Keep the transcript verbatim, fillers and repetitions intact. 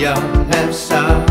young have sighed.